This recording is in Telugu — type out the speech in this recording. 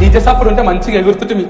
డీజే సప్పుడు ఉంటే మంచిగా ఎగురుతుంది.